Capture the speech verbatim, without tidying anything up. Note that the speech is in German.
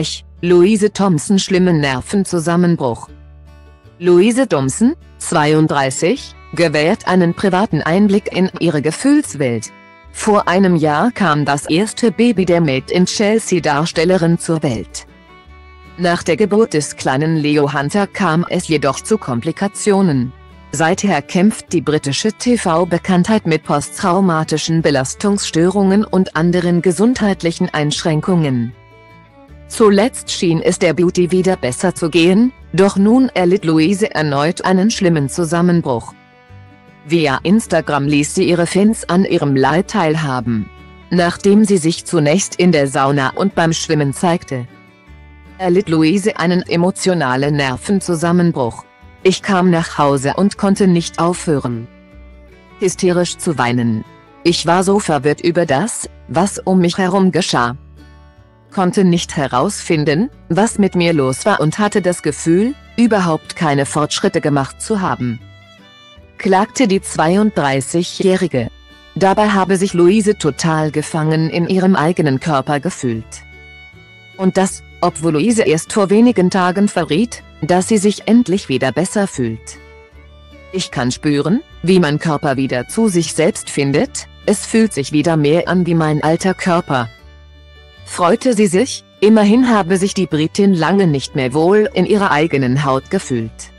Ich, Louise Thompson schlimmen Nervenzusammenbruch. Louise Thompson, zweiunddreißig, gewährt einen privaten Einblick in ihre Gefühlswelt. Vor einem Jahr kam das erste Baby der Made in Chelsea-Darstellerin zur Welt. Nach der Geburt des kleinen Leo Hunter kam es jedoch zu Komplikationen. Seither kämpft die britische T V-Bekanntheit mit posttraumatischen Belastungsstörungen und anderen gesundheitlichen Einschränkungen. Zuletzt schien es der Beauty wieder besser zu gehen, doch nun erlitt Louise erneut einen schlimmen Zusammenbruch. Via Instagram ließ sie ihre Fans an ihrem Leid teilhaben. Nachdem sie sich zunächst in der Sauna und beim Schwimmen zeigte, erlitt Louise einen emotionalen Nervenzusammenbruch. Ich kam nach Hause und konnte nicht aufhören, hysterisch zu weinen. Ich war so verwirrt über das, was um mich herum geschah. Konnte nicht herausfinden, was mit mir los war und hatte das Gefühl, überhaupt keine Fortschritte gemacht zu haben, klagte die zweiunddreißigjährige. Dabei habe sich Louise total gefangen in ihrem eigenen Körper gefühlt. Und das, obwohl Louise erst vor wenigen Tagen verriet, dass sie sich endlich wieder besser fühlt. Ich kann spüren, wie mein Körper wieder zu sich selbst findet, es fühlt sich wieder mehr an wie mein alter Körper, freute sie sich. Immerhin habe sich die Britin lange nicht mehr wohl in ihrer eigenen Haut gefühlt.